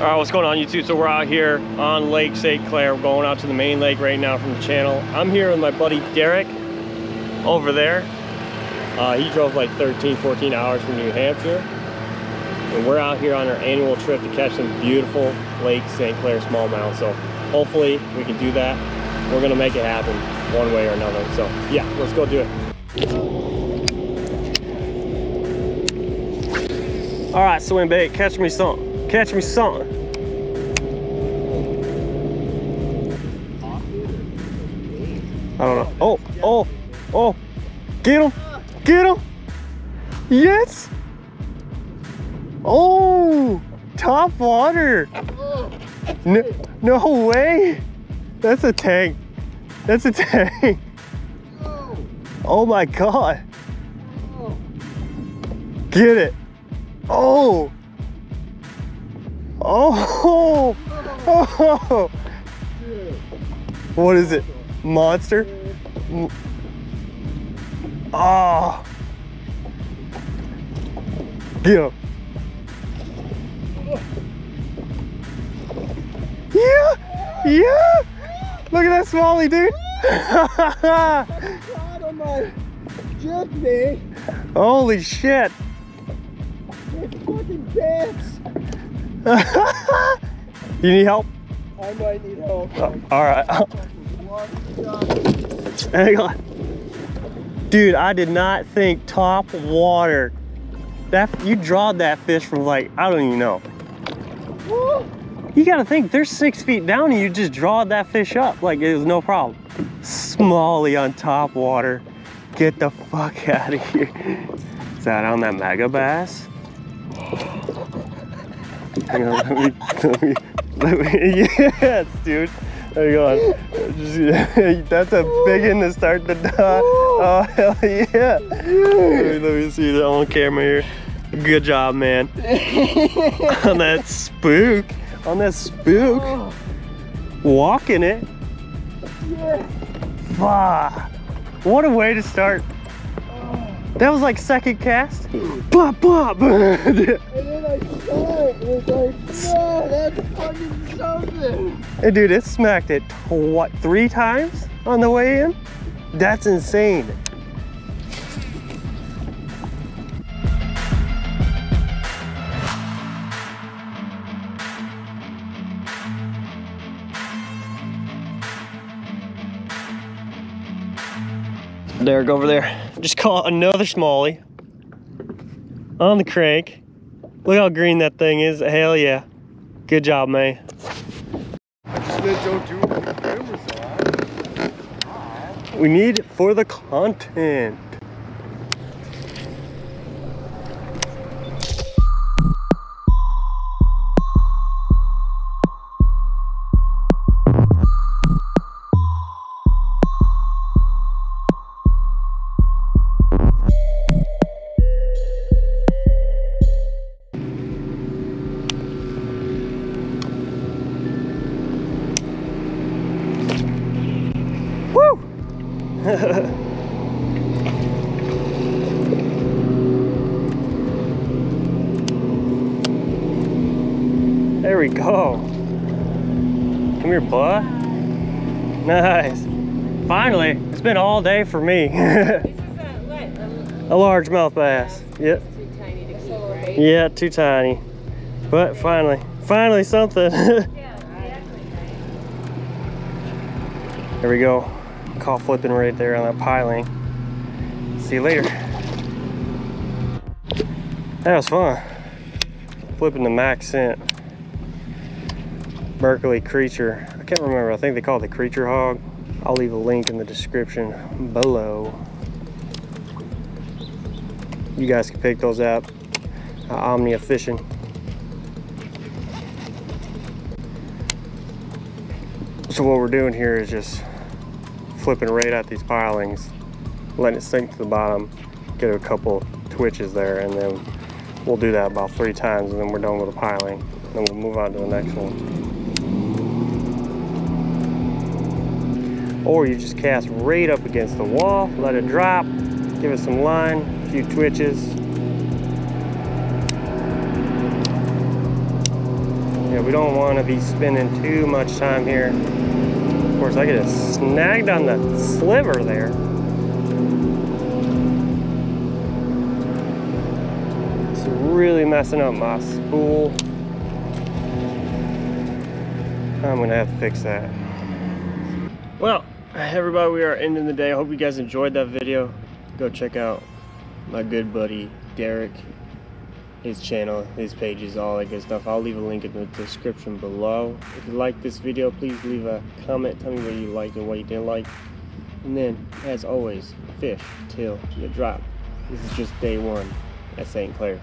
All right, what's going on YouTube? So we're out here on Lake St. Clair. We're going out to the main lake right now from the channel. I'm here with my buddy Derek over there. He drove like 13, 14 hours from New Hampshire. And we're out here on our annual trip to catch some beautiful Lake St. Clair smallmouth. So hopefully we can do that. We're gonna make it happen one way or another. So yeah, let's go do it. All right, swim bait, catch me something. Catch me something. I don't know. Oh, oh, oh. Get him. Get him. Yes. Oh, top water. No way. That's a tank. That's a tank. Oh my God. Get it. Oh. Oh. Oh, what is it? Monster? Ah, oh. Get him. Yeah, yeah. Look at that smallie, dude. Holy shit. It's fucking dance. You need help? I might need help. All right. Hang on. Dude, I did not think top water. That you drawed that fish from like, I don't even know. You gotta think, they're 6 feet down and you just drawed that fish up. Like it was no problem. Smallie on top water. Get the fuck out of here. Is that on that Megabass? Hang on, let me, yes, dude. Hang on. Just, that's a big one to start the dog. Oh, hell yeah. Let me see that on camera here. Good job, man. On that spook. On that spook. Walking it. Bah. What a way to start. That was like second cast. Bop, bop. And then I saw it. It was like, yeah, that's fucking something. And dude, it smacked it, what, 3 times on the way in? That's insane. Derek over there just caught another smallie on the crank. Look how green that thing is. Hell yeah, good job, man. We need it for the content. There we go. Come here, bud. Nice. Finally, it's been all day for me. This is a largemouth bass. Yep. It's too tiny to keep, right? Yeah, too tiny. But finally something. Yeah, exactly. There we go. Caught flipping right there on that piling. See you later. That was fun. Flipping the max scent. Berkley creature. I can't remember. I think they call it the Creature Hawg. I'll leave a link in the description below. You guys can pick those up. Omnia Fishing. So what we're doing here is just flipping right at these pilings, letting it sink to the bottom, get a couple twitches there, and then we'll do that about 3 times, and then we're done with the piling. Then we'll move on to the next one. Or you just cast right up against the wall, let it drop, give it some line, a few twitches. Yeah, know, we don't want to be spending too much time here. Of course, I get snagged on the sliver there. It's really messing up my spool. I'm gonna have to fix that. Well, everybody, we are ending the day. I hope you guys enjoyed that video. Go check out my good buddy Derek, his channel, his pages, all that good stuff. I'll leave a link in the description below. If you like this video, please leave a comment. Tell me what you liked and what you didn't like. And then, as always, fish till you drop. This is just day 1 at St. Clair.